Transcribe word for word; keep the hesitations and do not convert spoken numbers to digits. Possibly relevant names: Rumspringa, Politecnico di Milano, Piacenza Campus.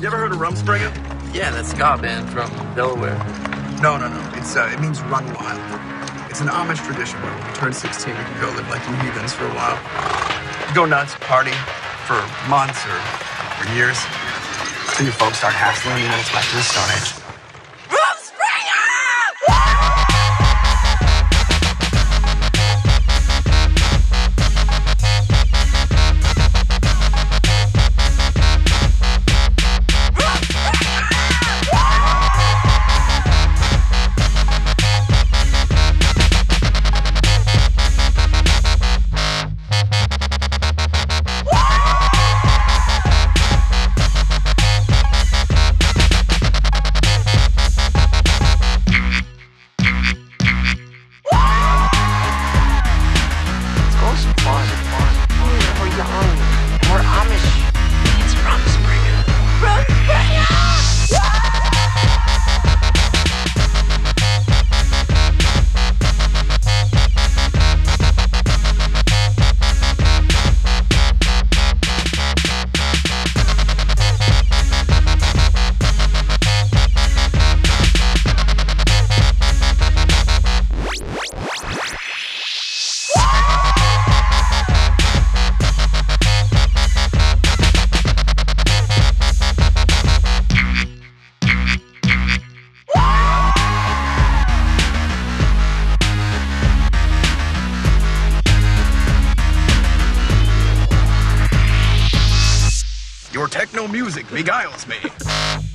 You ever heard of Rumspringa? Yeah, that ska band from Delaware. No, no, no. It's uh, it means run wild. It's an Amish tradition where when we turn sixteen, we can go live like heathens for a while. Go nuts, party for months or, or years. Then your folks start hassling, and then it's back to the Stone Age. Your techno music beguiles me.